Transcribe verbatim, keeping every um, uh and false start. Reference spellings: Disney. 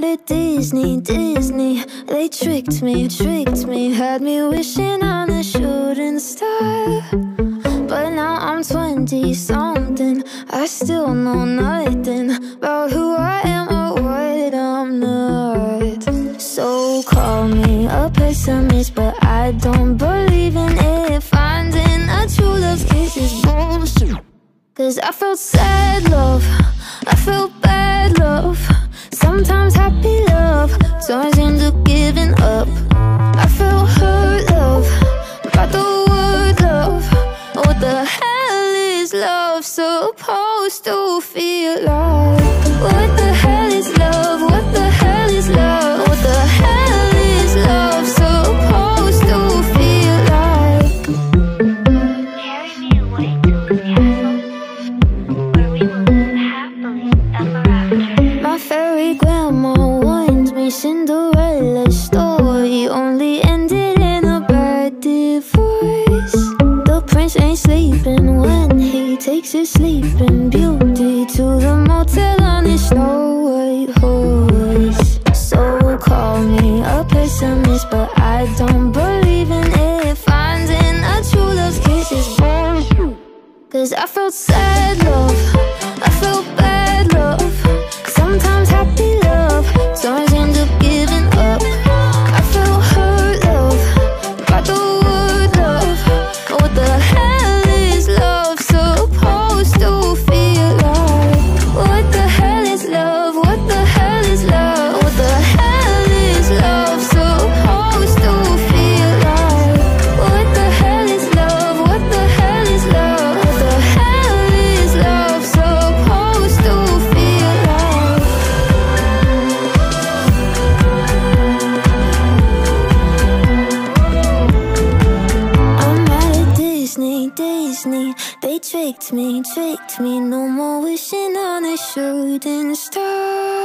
mad at Disney, Disney. They tricked me, tricked me. Had me wishing on a shooting star. But now I'm twenty something, I still know nothing about who I am or what I'm not. So call me a pessimist, but I don't believe in it. Finding a true love's kiss is bullshit. Cause I felt sad love, I felt bad love. Sometimes happy love turns into giving up. I felt hurt love, about the word love. What the hell is love supposed to feel like? What the hell is love? What the hell is love? What the hell is love supposed to feel like? Carry me away to the castle, where we will live happily ever after. My fairy grandma warned me, Cinderella's story only ended in a bad divorce. The prince ain't sleeping when he takes his Sleeping Beauty to the motel on his snow white horse. So call me a pessimist, but I don't believe in it. Finding a true love's kiss is bullshit. Cause I felt sad love, I felt bad love. Sometimes happy love turns into giving up. I felt hurt love, by the word love. What the hell is love supposed to feel like? What the hell is love? What the hell is love? What the hell is love supposed to feel like? What the hell is love? What the hell is love? What the hell is love supposed to feel like? I'm mad at Disney, Disney. They tricked me, tricked me. No more wishing on a shooting star.